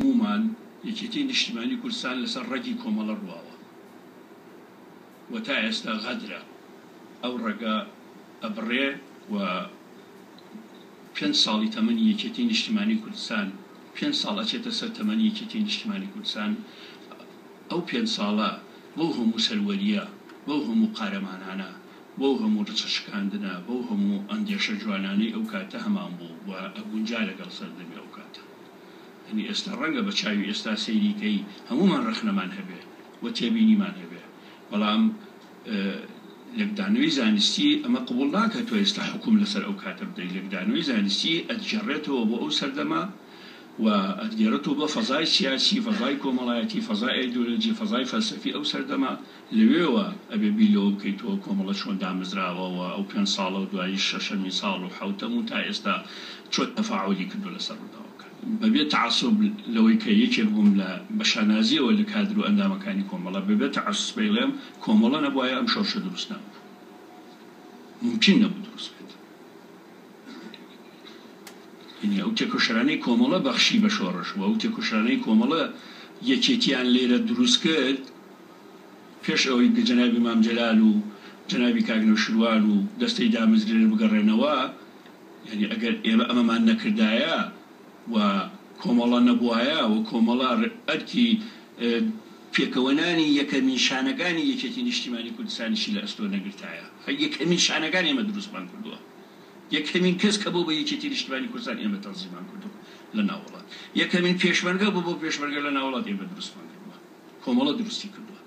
عموما يجيتين اجتماعي كل سنة لسرقي كمال الرواوة وتعيست غدرة أو رقا أبري و 5 ساڵی تەمەنی یەکێتی نیشتیمانی کوردستان 5 ساڵ ئەچێتە سەر تەمەنی یەکێتی نیشتیمانی کوردستان ئەو 5 ساڵە بۆ هەموو سەروەریە بۆ هەموو قارەمانانە بۆ هەموو ڕچەشکاندنە بۆ هەموو ئەندێشە جوانانەی ئەو کاتە هەمان بوو و ئەگونجا لەگەڵ سەردەمی ئەو کاتە یعنی ئێستا ڕەنگە بە چاوی ئێستا سەیریکەی هەمومان ڕەخنەمان هەبێ و تێبینیمان هەبێ بەڵام لەبدانوی زانستی ئەمە قبول ناکاتەوە ئێستا حکوم لەسەر ئەو کاتە بدەیت لەبدانوی زانستی ئەتجێڕێتەوە بۆ ئەو سەردەما و ئەتگێڕێتەوە بە فەزای سیاسی فەزای کۆمەڵایەتی فەزای ئایدۆلۆژی فەزای فەلسەفی ئەو سەردەما لەوێوە ئەبێ بیلەوە بکەیتەوە کۆمەڵە چۆن دامەزراوەوە ئەو 5 ساڵە و دوایی 6 ساڵ و 7 تا ئێستا چۆن تەفاعولی کردووە لەسەر ڕووداوەکە بەبێ تەعەسوب لەوەی کە یەکێک بووم لە بەشانازیەوە لە کادر و ئەندامەکانی کۆمەڵە بەبێ تەعەسوب بڵێم کۆمەڵە نەبوایە ئەم شەوشە دروست نەبوو ممکن نەبوو دروست بێت یعنی ئەو تێکۆشەرانەی کۆمەڵە بەخشی بە شۆڕش و ئەو تێکۆشەرانەی کۆمەڵە یەکێتیان لێرە دروست کرد پێش ئەوەی کە جەنابی مام جەلال و جەنابی کاک نەوشیروان و دەستەی دامەزرێنەر بگەڕێنەوە یعنی ئەگەر ئێمە ئەمەمان نەکردایە و کۆمەڵە نەبووایە و کۆمەڵە ئەرکی پێکەوەنانی یەکەمین شانەکانی یەکێتی نیشتیمانی کوردستانیشی لە ئەستۆ نەگرتایە یەکەمین شانەکان ئێمە دروستمان کردووە یەکەمین کەس کە بۆ بە یەکێتی نیشتیمانی کوردستان ئێمە تەنظیمان کردووە لە ناوەڵات یەکەمین پێشمەرگە بۆ پێشمەرگە لە ناوەڵات ئێمە دروستمان کردووە کۆمەڵە دروستی کردووە